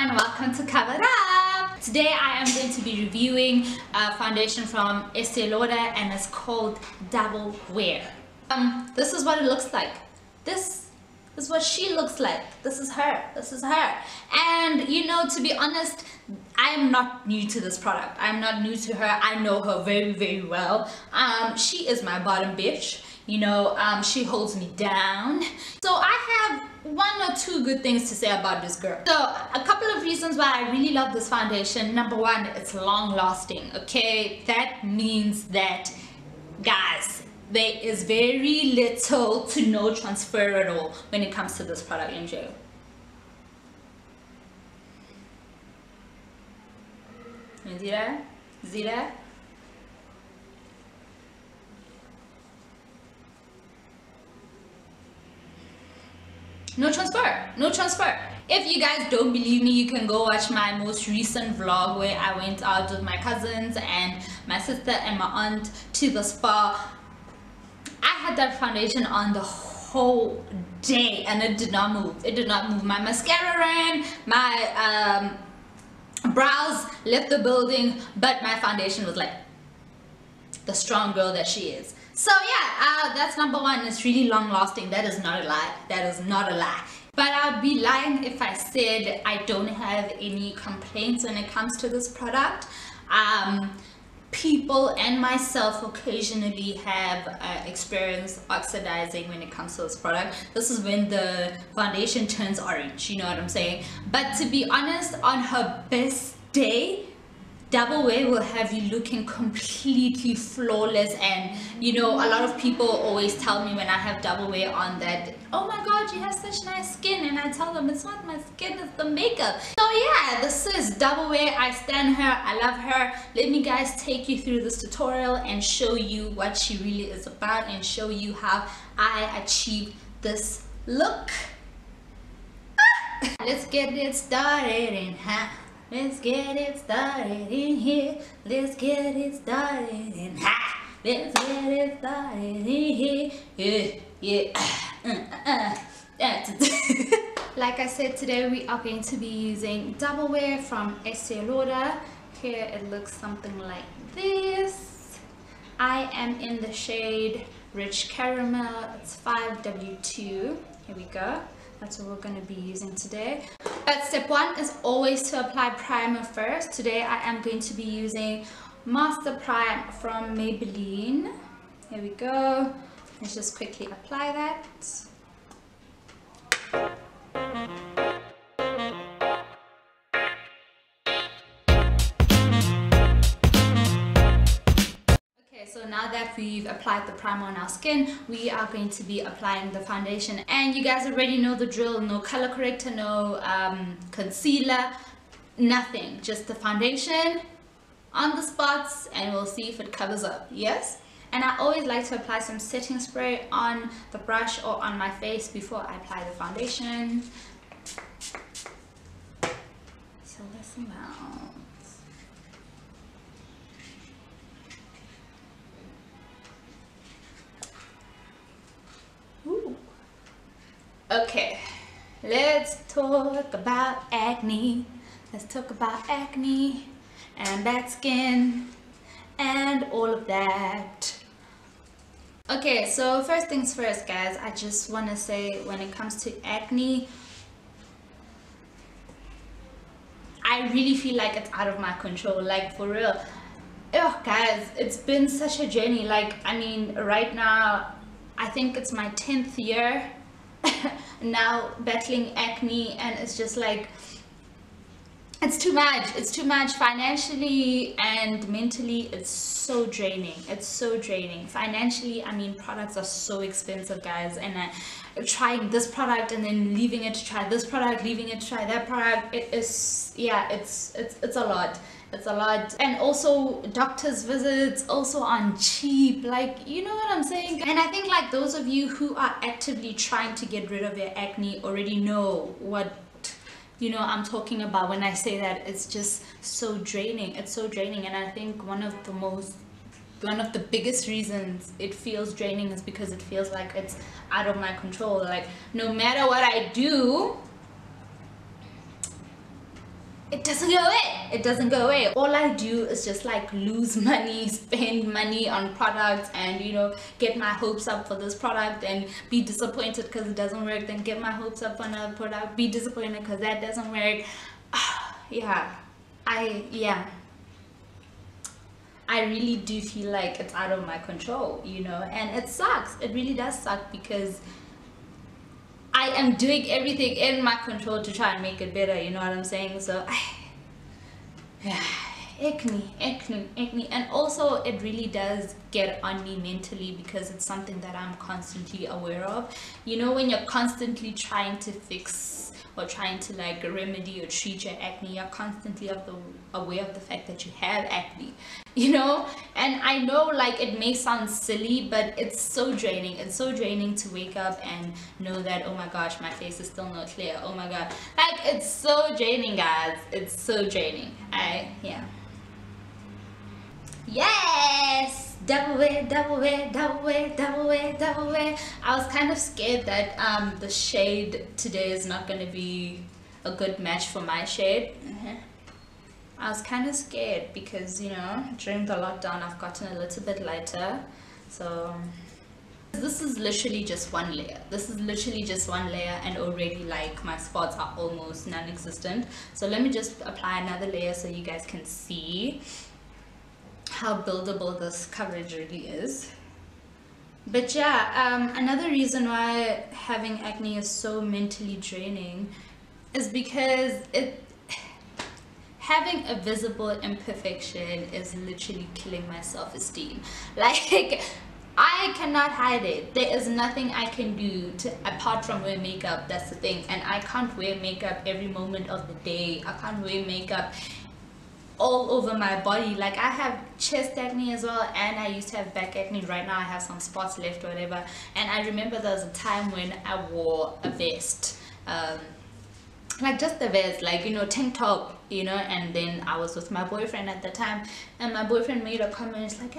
and welcome to Cover Up. Today I am going to be reviewing a foundation from Estée Lauder and it's called Double Wear. This is what it looks like. This is what she looks like. This is her. And you know, to be honest, I am not new to this product. I'm not new to her. I know her very, very well. She is my bottom bitch. You know, she holds me down. So I have one or two good things to say about this girl. So a couple of reasons why I really love this foundation. Number one, it's long lasting. Okay, that means that, guys, there is very little to no transfer at all when it comes to this product in general. You see that? See that? No transfer, no transfer. If you guys don't believe me, you can go watch my most recent vlog where I went out with my cousins and my sister and my aunt to the spa. I had that foundation on the whole day and it did not move. It did not move. My mascara ran, my brows left the building, but my foundation was like the strong girl that she is. So yeah, that's number one. It's really long lasting. That is not a lie. That is not a lie. But I'd be lying if I said I don't have any complaints when it comes to this product. People and myself occasionally have experienced oxidizing when it comes to this product. This is when the foundation turns orange. You know what I'm saying? But to be honest, on her best day, Double Wear will have you looking completely flawless. And you know, a lot of people always tell me when I have Double Wear on that, oh my god, you have such nice skin, and I tell them it's not my skin, it's the makeup. So yeah, this is Double Wear. I stan her, I love her. Let me guys take you through this tutorial and show you what she really is about and show you how I achieved this look. Let's get it started in half. Let's get it started in here. Let's get it started in ha. Let's get it started in here. Yeah, yeah. Like I said, today we are going to be using Double Wear from Estée Lauder. Here it looks something like this. I am in the shade Rich Caramel. It's 5W2. Here we go. That's what we're going to be using today. But step one is always to apply primer first. Today I am going to be using Master Prime from Maybelline. Here we go. Let's just quickly apply that. Okay, so now that we've applied the primer on our skin, we are going to be applying the foundation. And you guys already know the drill. No color corrector, no concealer, nothing. Just the foundation on the spots and we'll see if it covers up. Yes? And I always like to apply some setting spray on the brush or on my face before I apply the foundation. So let's move on. Okay, let's talk about acne. Let's talk about acne and bad skin and all of that. Okay, so first things first, guys, I just want to say when it comes to acne, I really feel like it's out of my control, like for real. Oh, guys, it's been such a journey. Like, I mean, right now, I think it's my 10th year now battling acne, and it's just like it's too much. It's too much financially and mentally. It's so draining. It's so draining. Financially, I mean, products are so expensive, guys, and trying this product and then leaving it to try this product, leaving it to try that product, it is, yeah, it's a lot. It's a lot. And also doctor's visits also aren't cheap, like, you know what I'm saying? And I think like those of you who are actively trying to get rid of your acne already know what, you know, I'm talking about when I say that. It's just so draining. It's so draining. And I think one of the biggest reasons it feels draining is because it feels like it's out of my control. Like, no matter what I do, it doesn't go away. It doesn't go away. All I do is just like lose money, spend money on products and, you know, get my hopes up for this product and be disappointed because it doesn't work, then get my hopes up on another product, be disappointed because that doesn't work. I really do feel like it's out of my control, you know, and it sucks. It really does suck because I am doing everything in my control to try and make it better, you know what I'm saying? So, yeah, acne. And also it really does get on me mentally because it's something that I'm constantly aware of. You know, when you're constantly trying to fix or trying to like remedy or treat your acne, you're constantly aware of the fact that you have acne, you know. And I know like it may sound silly, but it's so draining. It's so draining to wake up and know that, oh my gosh, my face is still not clear, oh my god, like it's so draining, guys, it's so draining. Yes, double wear. I was kind of scared that the shade today is not going to be a good match for my shade. I was kind of scared because, you know, during the lockdown I've gotten a little bit lighter. So this is literally just one layer. And already like my spots are almost non-existent. So let me just apply another layer so you guys can see how buildable this coverage really is. But yeah, another reason why having acne is so mentally draining is because having a visible imperfection is literally killing my self-esteem. Like, I cannot hide it. There is nothing I can do apart from wear makeup. That's the thing. And I can't wear makeup every moment of the day. I can't wear makeup all over my body. Like, I have chest acne as well, and I used to have back acne. Right now I have some spots left or whatever. And I remember there was a time when I wore a vest, like just the vest, like, you know, tank top, you know. And then I was with my boyfriend at the time, and my boyfriend made a comment like,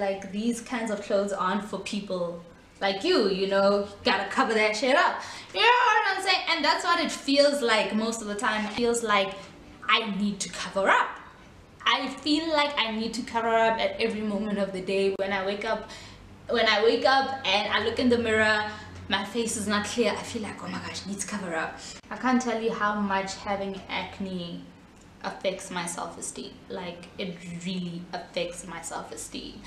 like, these kinds of clothes aren't for people like you, you know, you gotta cover that shit up, you know what I'm saying? And that's what it feels like most of the time. It feels like I need to cover up. I feel like I need to cover up at every moment of the day. When I wake up, and I look in the mirror, my face is not clear, I feel like, oh my gosh, I need to cover up. I can't tell you how much having acne affects my self-esteem. Like, it really affects my self-esteem.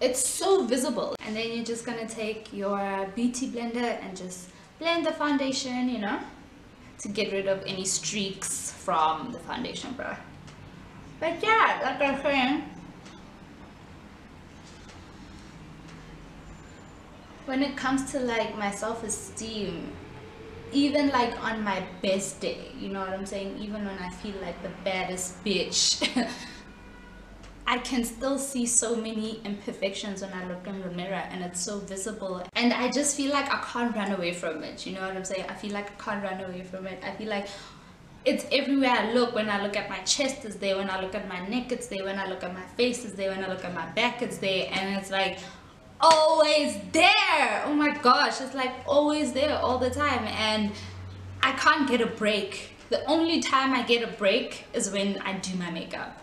It's so visible. And then you're just gonna take your beauty blender and just blend the foundation, you know, to get rid of any streaks from the foundation, bro. But yeah, like I'm saying, when it comes to like my self-esteem, even like on my best day, you know what I'm saying, even when I feel like the baddest bitch, I can still see so many imperfections when I look in the mirror, and it's so visible. And I just feel like I can't run away from it, you know what I'm saying? I feel like I can't run away from it. I feel like it's everywhere I look. When I look at my chest, it's there. When I look at my neck, it's there. When I look at my face, it's there. When I look at my back, it's there. And it's like always there. Oh my gosh, it's like always there all the time, and I can't get a break. The only time I get a break is when I do my makeup.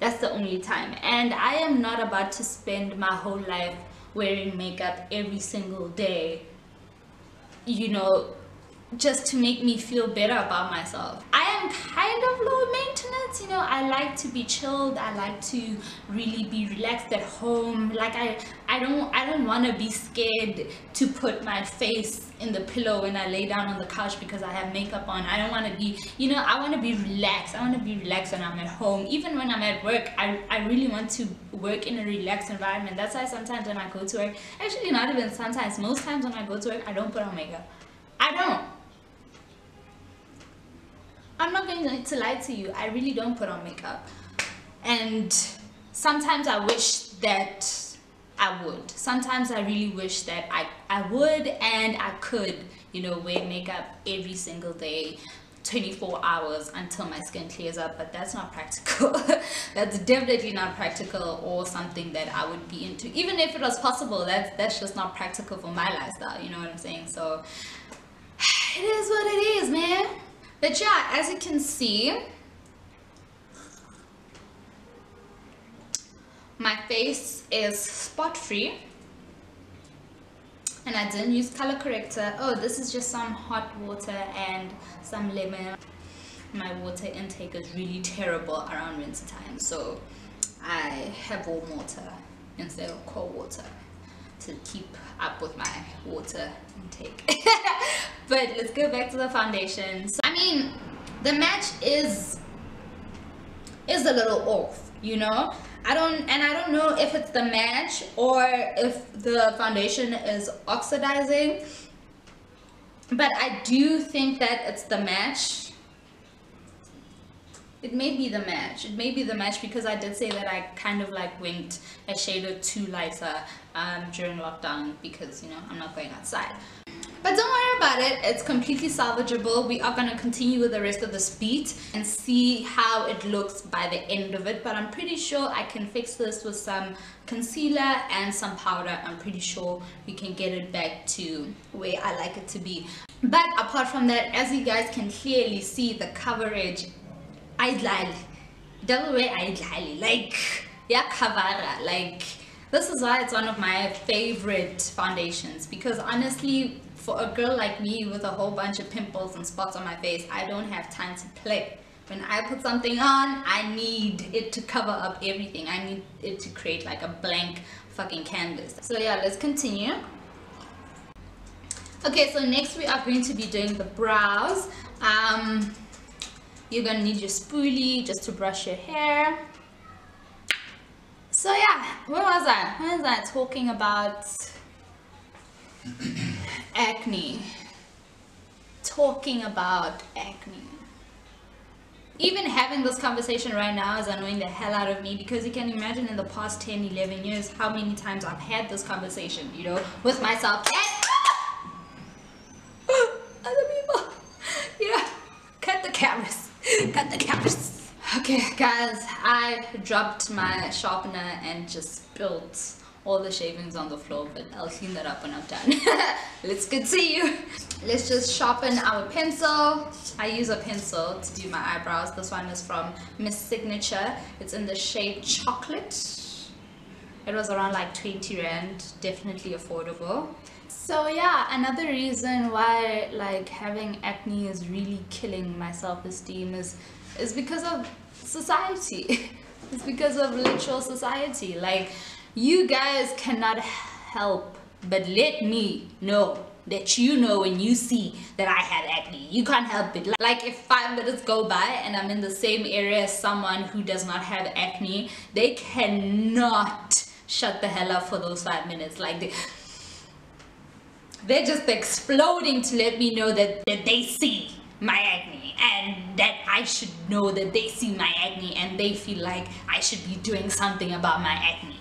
That's the only time. And I am not about to spend my whole life wearing makeup every single day, you know, just to make me feel better about myself. I am kind of low maintenance, you know. I like to be chilled. I like to really be relaxed at home. Like, I don't want to be scared to put my face in the pillow when I lay down on the couch because I have makeup on. I don't want to be, you know, I want to be relaxed. I want to be relaxed when I'm at home. Even when I'm at work, I really want to work in a relaxed environment. That's why sometimes when I go to work, actually not even sometimes, most times when I go to work, I don't put on makeup. I don't. I'm not going to lie to you, I really don't put on makeup. And sometimes I wish that I would. Sometimes I really wish that I would and I could, you know, wear makeup every single day, 24 hours until my skin clears up, but that's not practical. That's definitely not practical or something that I would be into. Even if it was possible, that's just not practical for my lifestyle, you know what I'm saying? So it is what it is. But yeah, as you can see, my face is spot free and I didn't use color corrector. Oh, this is just some hot water and some lemon. My water intake is really terrible around winter time, so I have warm water instead of cold water to keep up with my water intake. But let's go back to the foundation. So, I mean, the match is a little off, you know. I don't know if it's the match or if the foundation is oxidizing, but I do think that it's the match. It may be the match. It may be the match because I did say that I kind of like winged a shade or two lighter during lockdown because, you know, I'm not going outside. But don't worry about it, it's completely salvageable. We are going to continue with the rest of this beat and see how it looks by the end of it. But I'm pretty sure I can fix this with some concealer and some powder. I'm pretty sure we can get it back to where I like it to be. But apart from that, as you guys can clearly see, the coverage, Double Wear, like, yeah, kavara, like, this is why it's one of my favorite foundations, because honestly, for a girl like me with a whole bunch of pimples and spots on my face, I don't have time to play. When I put something on, I need it to cover up everything. I need it to create like a blank fucking canvas. So yeah, let's continue. Okay, so next we are going to be doing the brows. You're gonna need your spoolie just to brush your hair. So yeah, where was I? Where was I talking about acne? Talking about acne. Even having this conversation right now is annoying the hell out of me, because you can imagine in the past 10, 11 years how many times I've had this conversation, you know, with myself and other people. You know, cut the cameras. Cut the cameras. Okay guys, I dropped my sharpener and just spilled all the shavings on the floor, but I'll clean that up when I'm done. Let's continue. Let's just sharpen our pencil. I use a pencil to do my eyebrows. This one is from Miss Signature. It's in the shade Chocolate. It was around like 20 rand, definitely affordable. So yeah, another reason why like having acne is really killing my self-esteem is because of society. It's because of literal society. Like, you guys cannot help but let me know that you know when you see that I had acne. You can't help it. Like, if 5 minutes go by and I'm in the same area as someone who does not have acne, they cannot shut the hell up for those 5 minutes. Like, they're just exploding to let me know that they see my acne, and that I should know that they see my acne and they feel like I should be doing something about my acne.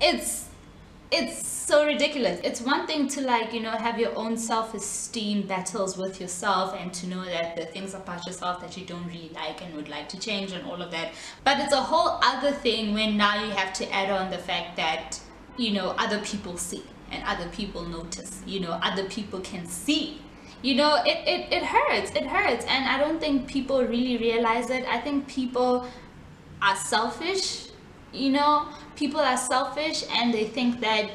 It's so ridiculous. It's one thing to, like, you know, have your own self-esteem battles with yourself and to know that the things about yourself that you don't really like and would like to change and all of that, but it's a whole other thing when now you have to add on the fact that, you know, other people see and other people notice, you know, other people can see. You know, it hurts. It hurts. And I don't think people really realize it. I think people are selfish, you know. People are selfish and they think that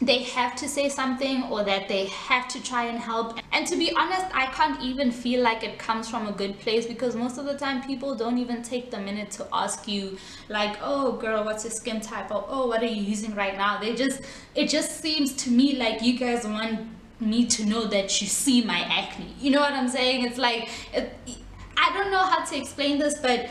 they have to say something or that they have to try and help. And to be honest, I can't even feel like it comes from a good place, because most of the time people don't even take the minute to ask you, like, oh girl, what's your skin type, or oh, what are you using right now. It just seems to me like you guys want me to know that you see my acne. You know what I'm saying? It's like, I don't know how to explain this, but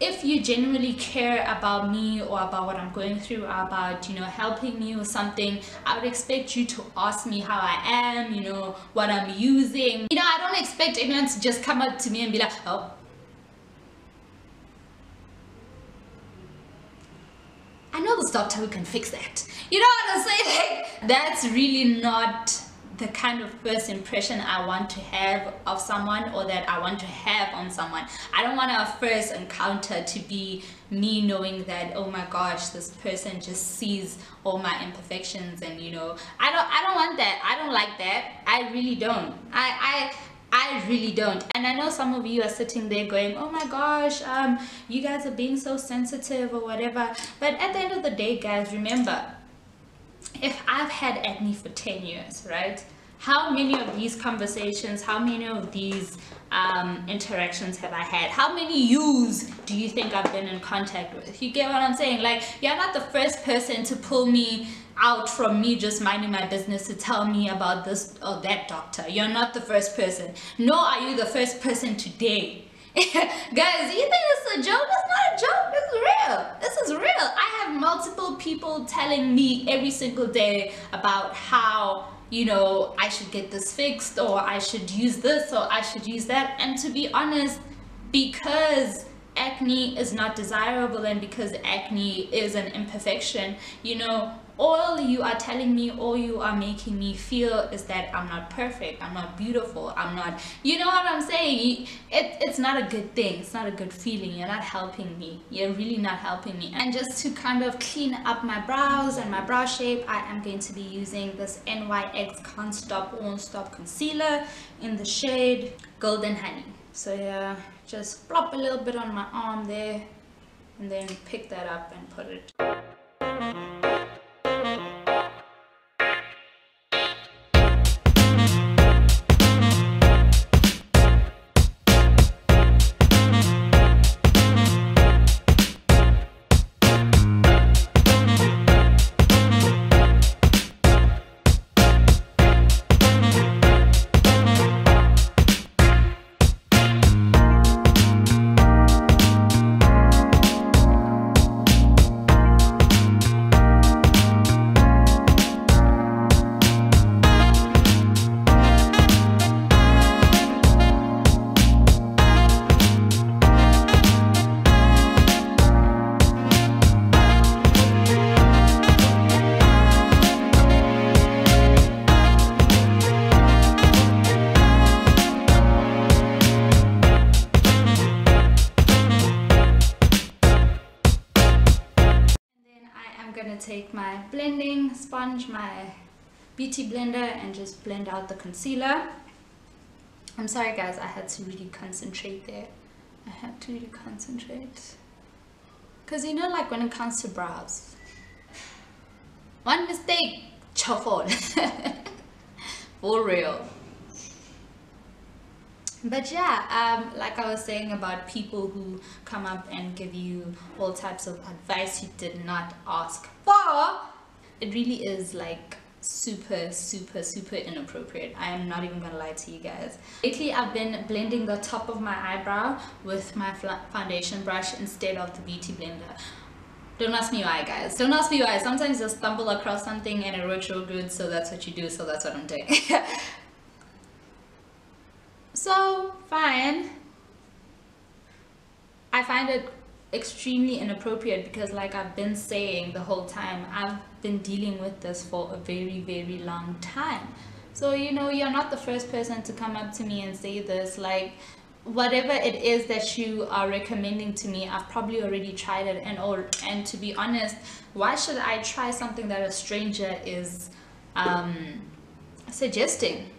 if you genuinely care about me or about what I'm going through, or about, you know, helping me with something, I would expect you to ask me how I am, you know, what I'm using. You know, I don't expect anyone to just come up to me and be like, oh, I know this doctor who can fix that. You know what I'm saying? Like, that's really not the kind of first impression I want to have of someone, or that I want to have on someone. I don't want our first encounter to be me knowing that, oh my gosh, this person just sees all my imperfections, and, you know, I don't want that. I don't like that. I really don't. I I really don't. And I know some of you are sitting there going, oh my gosh, you guys are being so sensitive or whatever. But at the end of the day, guys, remember, if I've had acne for 10 years, right? How many of these conversations, how many of these interactions have I had? How many yous do you think I've been in contact with? You get what I'm saying? Like, you're not the first person to pull me out from me just minding my business to tell me about this or that doctor. You're not the first person, nor are you the first person today. Guys, you think it's a joke? It's not a joke. It's real. This is real. I have multiple people telling me every single day about how, you know, I should get this fixed, or I should use this, or I should use that. And to be honest, because acne is not desirable and because acne is an imperfection, you know, all you are telling me, all you are making me feel is that I'm not perfect, I'm not beautiful, I'm not, you know what I'm saying? It's not a good thing. It's not a good feeling. You're not helping me. You're really not helping me. And just to kind of clean up my brows and my brow shape, I am going to be using this NYX Can't Stop Won't Stop concealer in the shade Golden Honey. So yeah, just plop a little bit on my arm there and then pick that up and put it. Take my blending sponge, my beauty blender, and just blend out the concealer. I'm sorry guys, I had to really concentrate there. I had to really concentrate because, you know, like when it comes to brows, one mistake, chafol. For real. But yeah, like I was saying about people who come up and give you all types of advice you did not ask for, it really is like super, super, super inappropriate. I am not even gonna lie to you guys. Lately, I've been blending the top of my eyebrow with my foundation brush instead of the beauty blender. Don't ask me why, guys. Don't ask me why. Sometimes you stumble across something and it works real good, so that's what you do, so that's what I'm doing. So fine, I find it extremely inappropriate because, like I've been saying the whole time, I've been dealing with this for a very, very long time. So, you know, you're not the first person to come up to me and say this. Like, whatever it is that you are recommending to me, I've probably already tried it. And to be honest, why should I try something that a stranger is suggesting?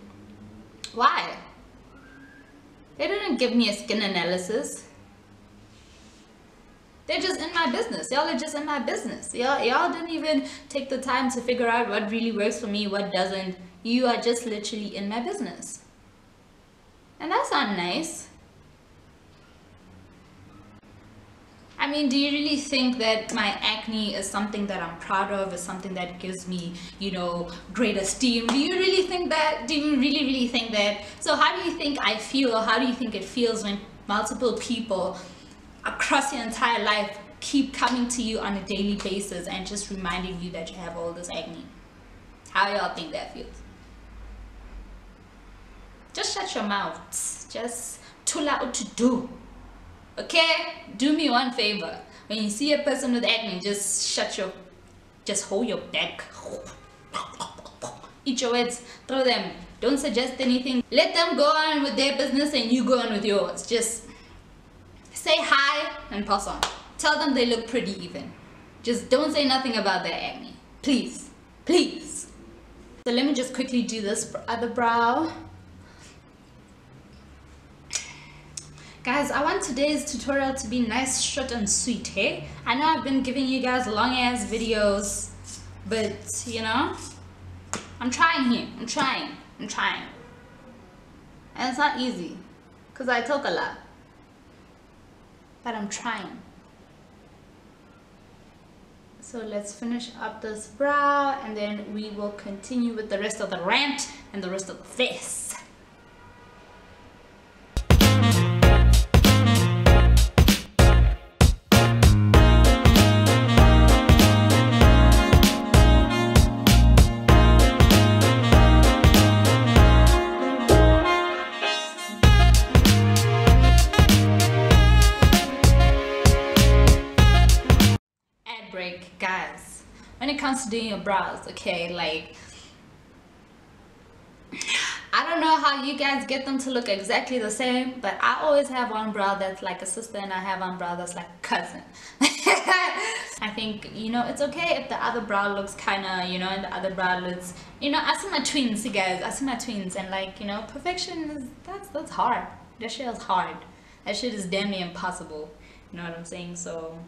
Why? They didn't give me a skin analysis. They're just in my business. Y'all are just in my business. Y'all didn't even take the time to figure out what really works for me, what doesn't. You are just literally in my business. And that's not nice. I mean, do you really think that my acne is something that I'm proud of, is something that gives me, you know, great esteem? Do you really think that? Do you really, really think that? So how do you think I feel? How do you think it feels when multiple people across your entire life keep coming to you on a daily basis and just reminding you that you have all this acne? How y'all think that feels? Just shut your mouths. Just tula out to do. Okay, do me one favor. When you see a person with acne, just hold your back. Eat your words, throw them. Don't suggest anything. Let them go on with their business and you go on with yours. Just say hi and pass on. Tell them they look pretty even. Just don't say nothing about their acne. Please, please. So let me just quickly do this other brow. Guys, I want today's tutorial to be nice, short and sweet, hey? I know I've been giving you guys long ass videos, but you know, I'm trying here, I'm trying. And it's not easy, because I talk a lot, but I'm trying. So let's finish up this brow and then we will continue with the rest of the rant and the rest of the face. Guys, when it comes to doing your brows, okay, like I don't know how you guys get them to look exactly the same, but I always have one brow that's like a sister and I have one brow that's like a cousin. I think, you know, it's okay if the other brow looks kind of, you know, and the other brow looks, you know, I see my twins, you guys, I see my twins, and like, you know, perfection is that's hard. That shit is hard. That shit is damn near impossible, you know what I'm saying? So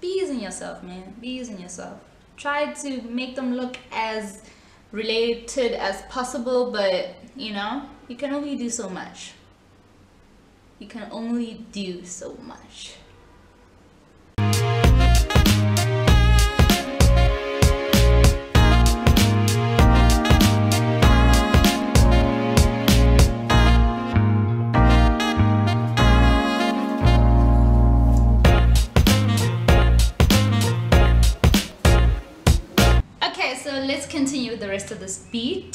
be using yourself, man. Be using yourself. Try to make them look as related as possible, but you know, you can only do so much. You can only do so much. Continue with the rest of this beat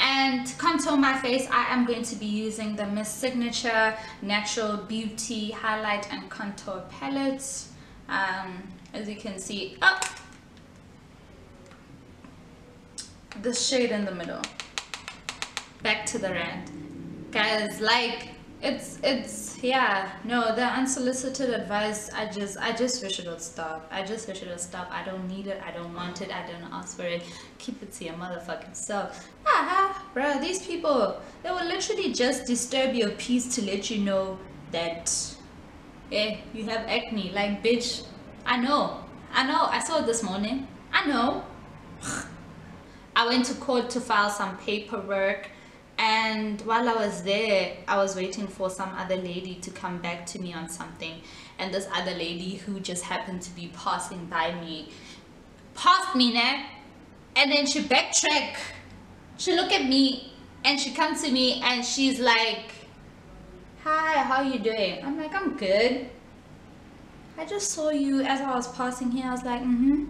and contour my face. I am going to be using the Miss Signature Natural Beauty Highlight and Contour Palette. As you can see, the shade in the middle. Back to the rant, guys. Like it's yeah, no, the unsolicited advice, I just wish it would stop. I don't need it, I don't want it, I don't ask for it. Keep it to your motherfucking self. Bro, these people, they will literally just disturb your peace to let you know that you have acne. Like, bitch, I know, I saw it this morning. I know. I went to court to file some paperwork. And while I was there, I was waiting for some other lady to come back to me on something. And this other lady who just happened to be passing by me, passed me now. And then she backtracked. She looked at me and she comes to me and she's like, "Hi, how are you doing?" I'm like, "I'm good. I just saw you as I was passing here." I was like, mm-hmm.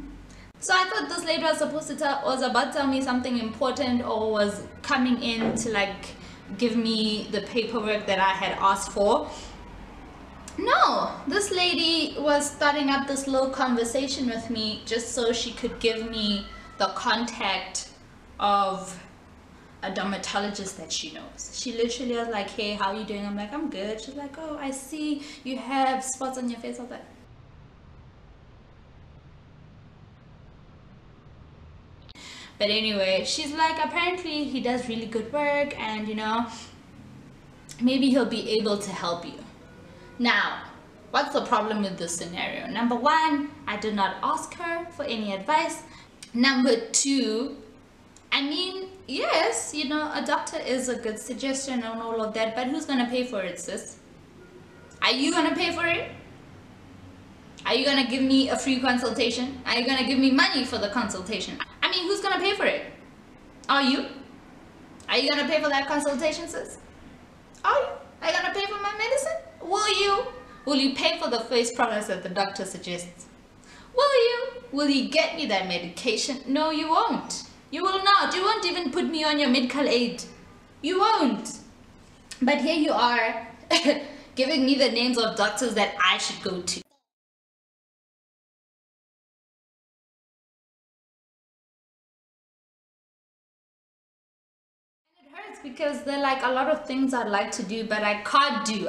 So I thought this lady was supposed to was about to tell me something important, or was coming in to like give me the paperwork that I had asked for. No, this lady was starting up this little conversation with me just so she could give me the contact of a dermatologist that she knows. She literally was like, "Hey, how are you doing?" I'm like, "I'm good." She's like, "Oh, I see you have spots on your face." I was like, but anyway, she's like, "Apparently he does really good work and, you know, maybe he'll be able to help you." Now, what's the problem with this scenario? Number one, I did not ask her for any advice. Number two, I mean, yes, you know, a doctor is a good suggestion and all of that, but who's gonna pay for it, sis? Are you gonna pay for it? Are you gonna give me a free consultation? Are you gonna give me money for the consultation? I mean, who's gonna pay for it? Are you? Are you gonna pay for that consultation, sis? Are you? Are you gonna pay for my medicine? Will you? Will you pay for the face products that the doctor suggests? Will you? Will you get me that medication? No, you won't. You will not. You won't even put me on your medical aid. You won't. But here you are giving me the names of doctors that I should go to. Because there are like a lot of things I'd like to do, but I can't do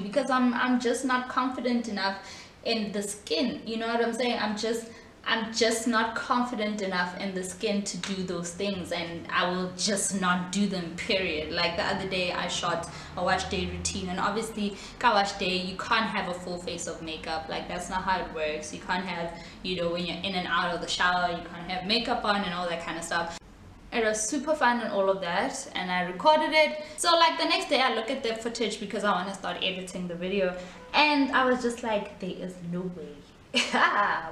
because I'm just not confident enough in the skin, you know what I'm saying? I'm just I'm just not confident enough in the skin to do those things, and I will just not do them, period. Like the other day I shot a wash day routine, and obviously ka wash day you can't have a full face of makeup. Like that's not how it works. You can't have, you know, when you're in and out of the shower, you can't have makeup on and all that kind of stuff. It was super fun and all of that, and I recorded it. So like the next day I look at the footage because I want to start editing the video, and I was just like, there is no way.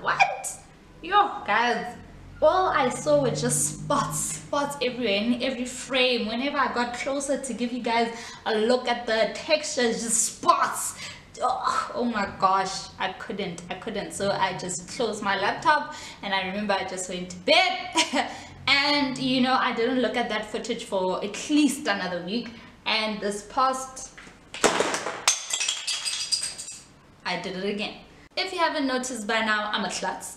What? Yo guys, all I saw were just spots everywhere, in every frame. Whenever I got closer to give you guys a look at the textures, just spots. Oh my gosh, I couldn't. So I just closed my laptop, and I remember I just went to bed. And you know, I didn't look at that footage for at least another week, and this past I did it again. If you haven't noticed by now, I'm a klutz.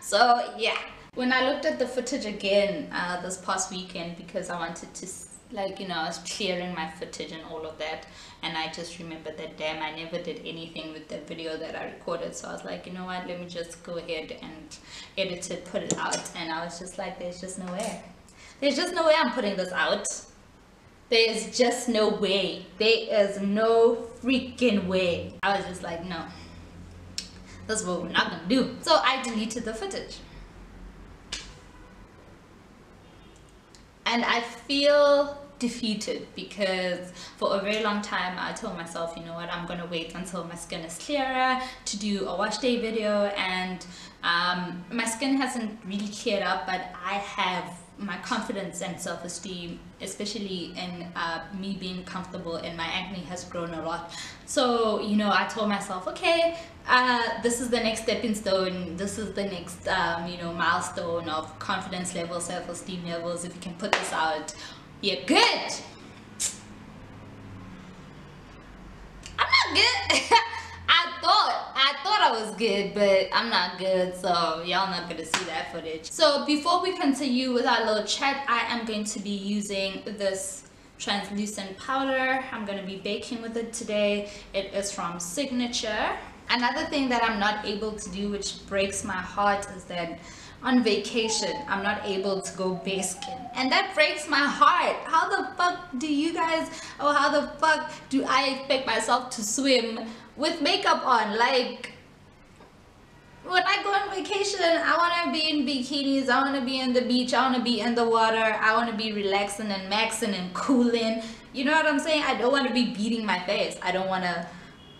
So yeah, when I looked at the footage again this past weekend, because I wanted to, like, you know, I was clearing my footage and all of that, and I just remembered that, damn, I never did anything with the video that I recorded. So I was like, you know what, let me just go ahead and edit it, put it out. And I was just like, there's just no way I'm putting this out. There's just no way. There is no freaking way. I was just like, no, that's what we're not gonna do. So I deleted the footage. And I feel defeated because for a very long time I told myself, you know what, I'm gonna wait until my skin is clearer to do a wash day video. And my skin hasn't really cleared up, but I have my confidence and self-esteem, especially in me being comfortable, and my acne has grown a lot. So you know, I told myself, okay, this is the next stepping stone, this is the next you know, milestone of confidence levels, self-esteem levels. If you can put this out, you're good. I'm not good. I thought I was good, but I'm not good, so y'all not gonna see that footage. So before we continue with our little chat, I am going to be using this translucent powder. I'm gonna be baking with it today. It is from Signature. Another thing that I'm not able to do, which breaks my heart, is that on vacation I'm not able to go bare skin, and that breaks my heart. How the fuck do you guys, or how the fuck do I expect myself to swim with makeup on? Like, when I go on vacation, I want to be in bikinis, I want to be in the beach, I want to be in the water, I want to be relaxing and maxing and cooling. You know what I'm saying? I don't want to be beating my face, I don't want to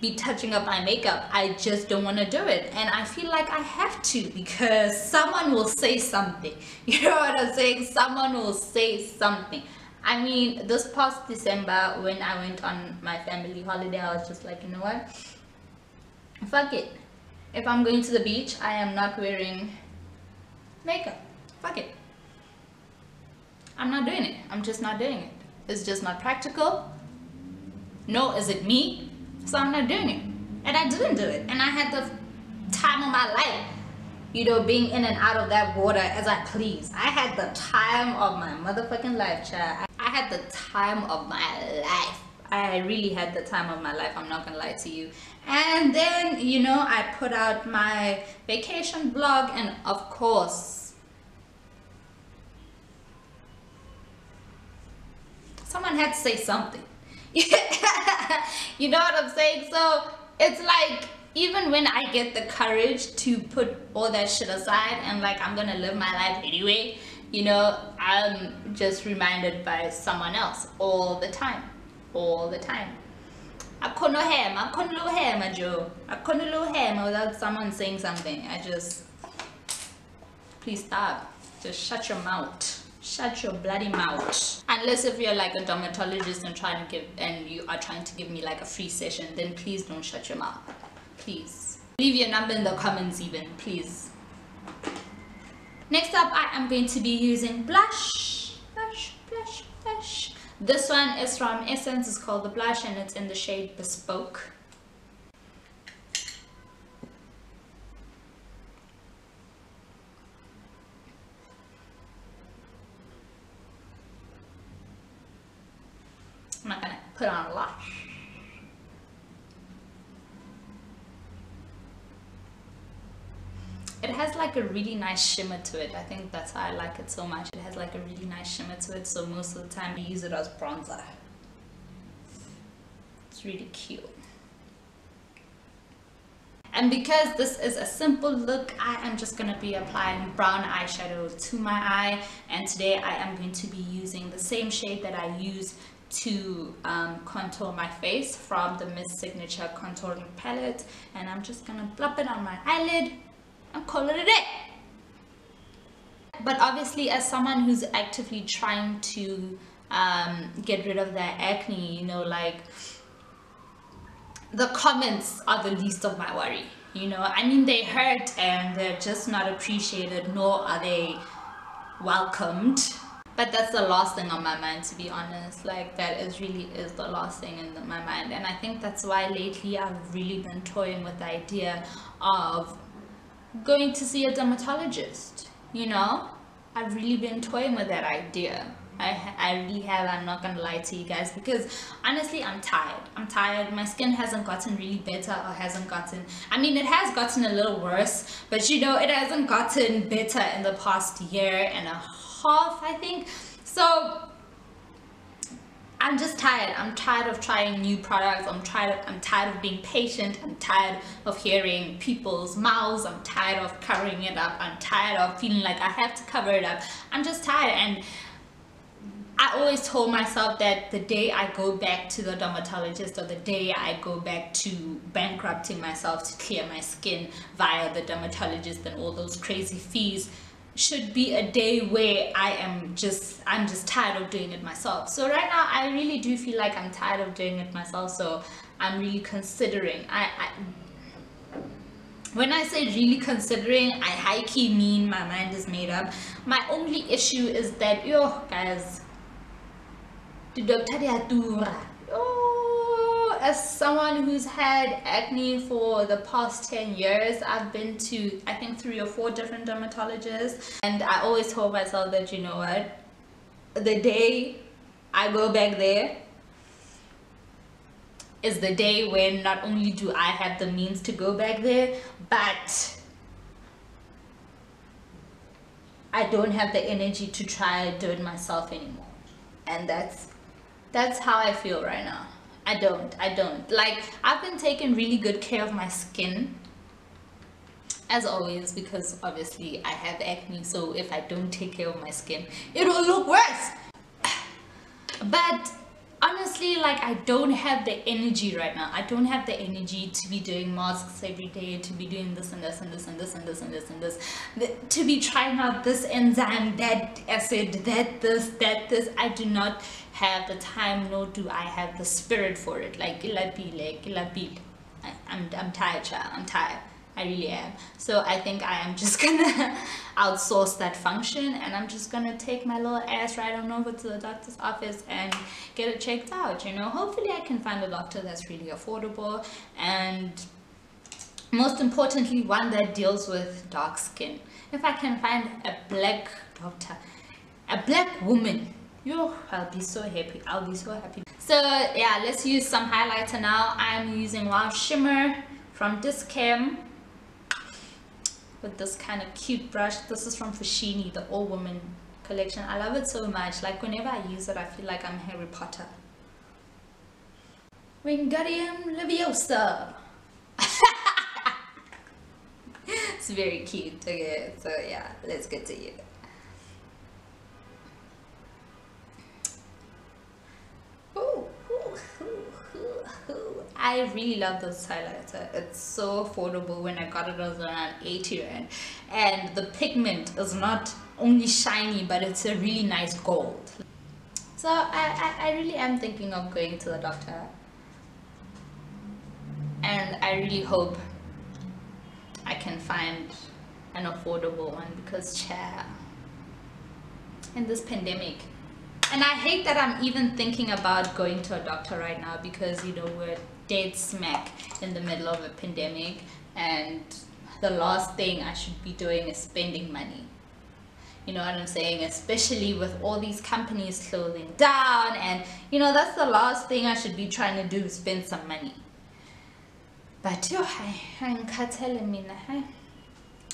be touching up my makeup. I just don't want to do it, and I feel like I have to because someone will say something. You know what I'm saying? Someone will say something. I mean, this past December when I went on my family holiday, I was just like, you know what, fuck it. If I'm going to the beach, I am not wearing makeup. Fuck it, I'm not doing it. I'm just not doing it. It's just not practical. No, is it me? So I'm not doing it, and I didn't do it, and I had the time of my life, you know, being in and out of that water as I please. I had the time of my motherfucking life, child. I had the time of my life. I really had the time of my life, I'm not gonna lie to you. And then, you know, I put out my vacation vlog, and of course someone had to say something. You know what I'm saying? So it's like, even when I get the courage to put all that shit aside and like, I'm gonna live my life anyway, you know, I'm just reminded by someone else all the time, all the time. I couldn't lo hema without someone saying something. I just, please stop, just shut your mouth. Shut your bloody mouth. Unless if you're like a dermatologist and you are trying to give me like a free session, then please don't shut your mouth. Please leave your number in the comments, even, please. Next up, I am going to be using blush. This one is from Essence. It's called the Blush, and it's in the shade Bespoke. I'm not gonna put on a lot. It has like like a really nice shimmer to it. I think that's how I like it so much. It has like a really nice shimmer to it, so most of the time I use it as bronzer. It's really cute. And because this is a simple look, I am just going to be applying brown eyeshadow to my eye. And today I am going to be using the same shade that I use to contour my face from the Miss Signature contouring palette. And I'm just going to plop it on my eyelid and call it a day. But obviously, as someone who's actively trying to get rid of their acne, you know, like, the comments are the least of my worry, you know. I mean, they hurt and they're just not appreciated, nor are they welcomed. But that's the last thing on my mind, to be honest. Like, that is really is the last thing in my mind. And I think that's why lately I've really been toying with the idea of going to see a dermatologist, you know. I've really been toying with that idea. I really have. I'm not gonna lie to you guys, because honestly I'm tired. I'm tired. My skin hasn't gotten really better, or hasn't gotten, I mean, it has gotten a little worse, but you know, it hasn't gotten better in the past year and a half, I think. So I'm just tired. I'm tired of trying new products. I'm tired of being patient. I'm tired of hearing people's mouths. I'm tired of covering it up. I'm tired of feeling like I have to cover it up. I'm just tired. And I always told myself that the day I go back to the dermatologist, or the day I go back to bankrupting myself to clear my skin via the dermatologist and all those crazy fees, should be a day where I'm just tired of doing it myself. So right now I really do feel like I'm tired of doing it myself. So I'm really considering. When I say really considering, I high-key mean my mind is made up. My only issue is that, yo guys, as someone who's had acne for the past 10 years, I've been to, I think, 3 or 4 different dermatologists. And I always told myself that, you know what, the day I go back there is the day when not only do I have the means to go back there, but I don't have the energy to try do it myself anymore. And that's how I feel right now. I don't. Like, I've been taking really good care of my skin, as always, because obviously I have acne, so if I don't take care of my skin, it will look worse. But honestly, like, I don't have the energy right now. I don't have the energy to be doing masks every day, to be doing this and this and this and this and this and this and this, to be trying out this enzyme, that acid, that this. I do not have the time, nor do I have the spirit for it. Like, I'm tired, child. I'm tired. I really am. So I think I am just gonna outsource that function, and I'm just gonna take my little ass right on over to the doctor's office and get it checked out, you know. Hopefully I can find a doctor that's really affordable, and most importantly, one that deals with dark skin. If I can find a black doctor, a black woman, yo, I'll be so happy. I'll be so happy. So yeah, let's use some highlighter now. I'm using Wow Shimmer from Dischem, with this kind of cute brush. This is from Fashini, the All Woman collection. I love it so much. Like, whenever I use it, I feel like I'm Harry Potter. Wingardium Leviosa. It's very cute. Okay, so yeah, let's get to it. I really love this highlighter. It's so affordable. When I got it, it was around 80 rand. And the pigment is not only shiny, but it's a really nice gold. So I really am thinking of going to the doctor. And I really hope I can find an affordable one, because cha, in this pandemic. And I hate that I'm even thinking about going to a doctor right now, because, you know, we're dead smack in the middle of a pandemic, and the last thing I should be doing is spending money. You know what I'm saying? Especially with all these companies closing down, and, you know, that's the last thing I should be trying to do, spend some money. But yo, I'm telling me,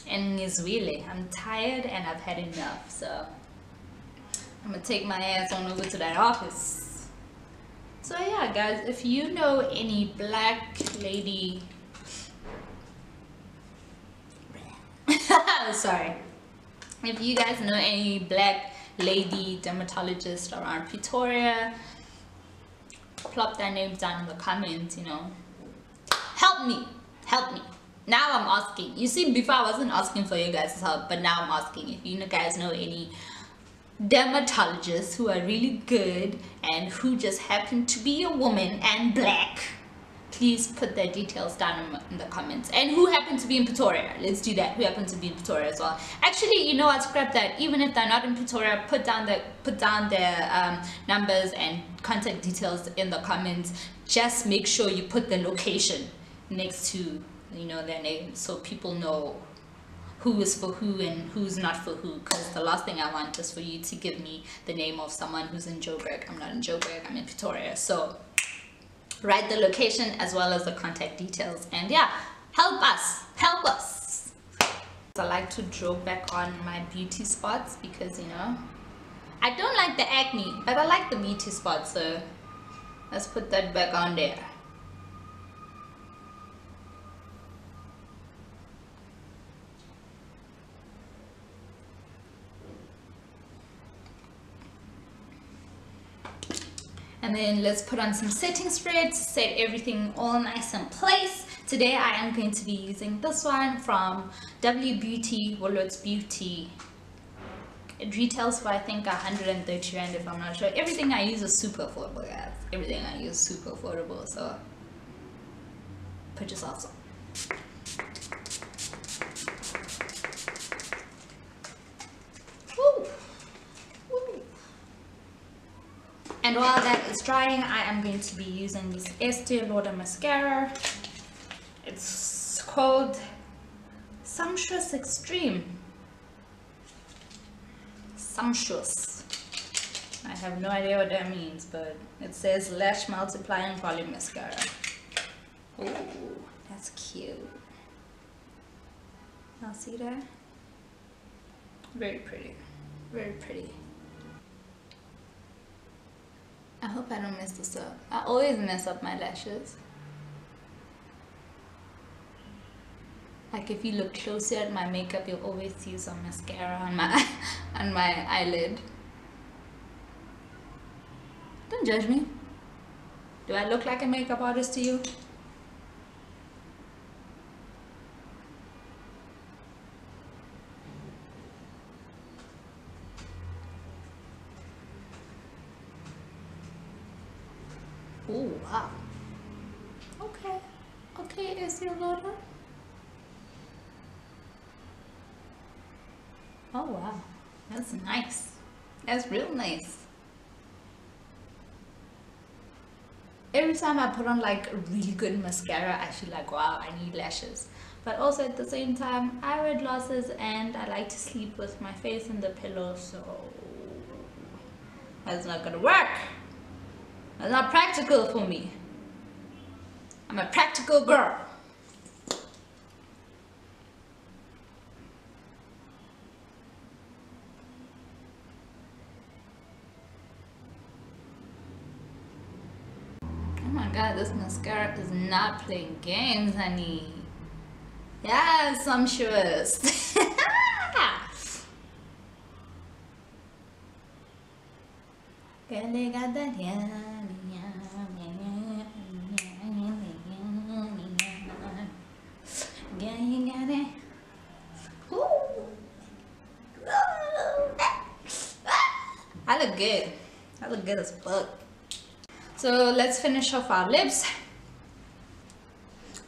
and it's really, I'm tired and I've had enough, so I'm gonna take my ass on over to that office. So yeah guys, if you know any black lady sorry, if you guys know any black lady dermatologist around Pretoria, plop their names down in the comments, you know, help me. Now I'm asking. You see, before I wasn't asking for you guys' help, but now I'm asking. If you guys know any dermatologists who are really good and who just happen to be a woman and black, please put their details down in the comments. And who happen to be in Pretoria, let's do that. Who happen to be in Pretoria as well. Actually, you know what, scrap that. Even if they're not in Pretoria, put down their numbers and contact details in the comments. Just make sure you put the location next to, you know, their name, so people know who is for who and who's not for who. Because the last thing I want is for you to give me the name of someone who's in Joburg. I'm not in Joburg, I'm in Pretoria. So write the location as well as the contact details, and yeah, help us. I like to draw back on my beauty spots because, you know, I don't like the acne, but I like the beauty spots, so let's put that back on there. And then let's put on some setting spray to set everything all nice in place. Today I am going to be using this one from W Beauty, Wallards Beauty. It retails for I think 130 Rand if I'm not sure. Everything I use is super affordable, guys. Everything I use is super affordable, so purchase also. And while that is drying, I am going to be using this Estée Lauder mascara. It's called Sumptuous Extreme. Sumptuous. I have no idea what that means, but it says Lash Multiplying Volume Mascara. Ooh, that's cute. Y'all see that? Very pretty. Very pretty. I hope I don't mess this up. I always mess up my lashes. Like if you look closer at my makeup, you'll always see some mascara on my eyelid. Don't judge me. Do I look like a makeup artist to you? Oh wow. Okay. Okay, Estée Lauder. Oh wow. That's nice. That's real nice. Every time I put on like a really good mascara, I feel like, wow, I need lashes. But also at the same time, I wear glasses and I like to sleep with my face in the pillow, so that's not gonna work. That's not practical for me. I'm a practical girl. Oh my god, this mascara is not playing games, honey. Yeah, sumptuous. I look good as fuck. So let's finish off our lips.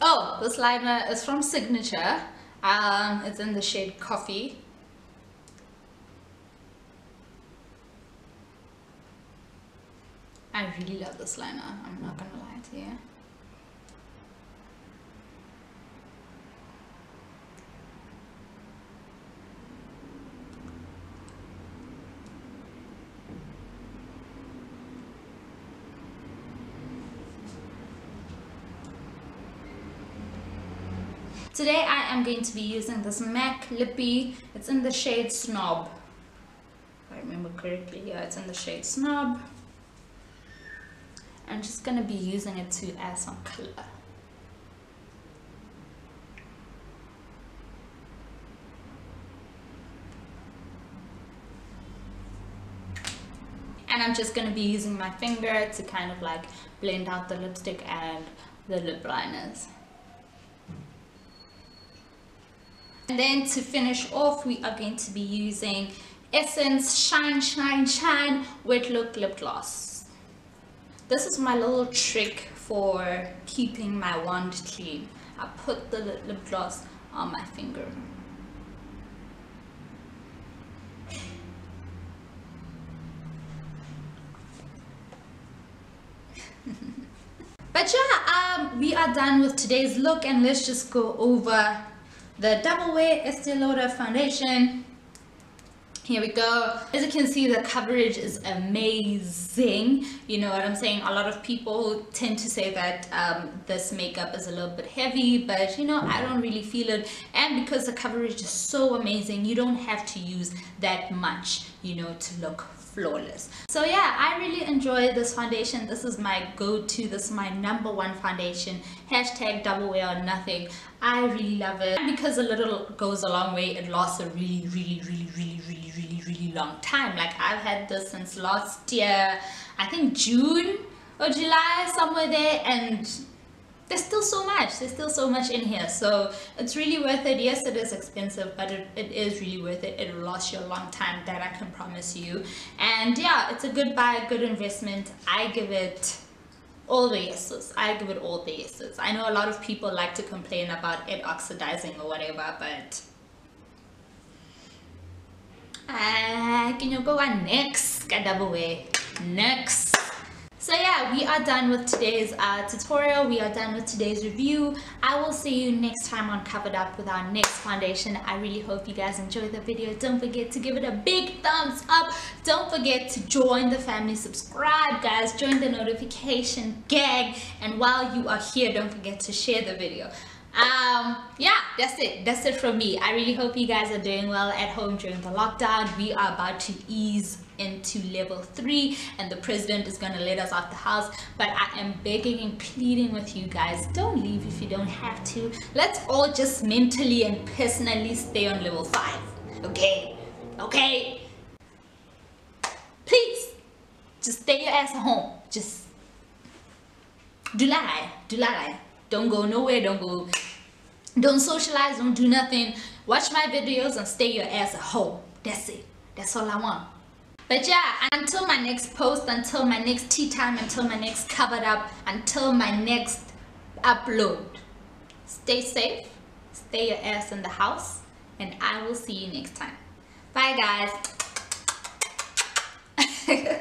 Oh, this liner is from Signature. It's in the shade Coffee. I really love this liner, I'm not gonna lie to you. Today I am going to be using this MAC lippy. It's in the shade Snob, if I remember correctly. Yeah, it's in the shade Snob. I'm just going to be using it to add some color. And I'm just going to be using my finger to kind of like blend out the lipstick and the lip liners. And then to finish off, we are going to be using Essence Shine Shine Shine Wet Look Lip Gloss. This is my little trick for keeping my wand clean. I put the lip gloss on my finger. But yeah, we are done with today's look, and let's just go over the Double Wear Estée Lauder foundation. Here we go. As you can see, the coverage is amazing. You know what I'm saying? A lot of people tend to say that this makeup is a little bit heavy, but you know, I don't really feel it. And because the coverage is so amazing, you don't have to use that much, you know, to look flawless. So yeah, I really enjoy this foundation. This is my go-to. This is my number one foundation. Hashtag double wear or nothing. I really love it. And because a little goes a long way, it lasts a really long time. Like, I've had this since last year, I think June or July, somewhere there, and there's still so much. There's still so much in here, so it's really worth it. Yes, it is expensive, but it is really worth it. It'll last you a long time, that I can promise you. And yeah, it's a good buy, good investment. I give it all the yeses. I give it all the yeses. I know a lot of people like to complain about it oxidizing or whatever, but can you go on next? Double Wear next. So yeah, we are done with today's tutorial. We are done with today's review. I will see you next time on Covered Up with our next foundation. I really hope you guys enjoyed the video. Don't forget to give it a big thumbs up. Don't forget to join the family. Subscribe, guys. Join the notification gang. And while you are here, don't forget to share the video. Yeah, that's it from me. I really hope you guys are doing well at home during the lockdown. We are about to ease into level 3, and the president is going to let us out the house, but I am begging and pleading with you guys, don't leave if you don't have to. Let's all just mentally and personally stay on level 5. Okay, please just stay your ass at home. Just do lie. Don't go nowhere, don't socialize, don't do nothing. Watch my videos and stay your ass at home. That's it. That's all I want. But yeah, until my next post, until my next tea time, until my next Covered Up, until my next upload, stay safe, stay your ass in the house, and I will see you next time. Bye guys.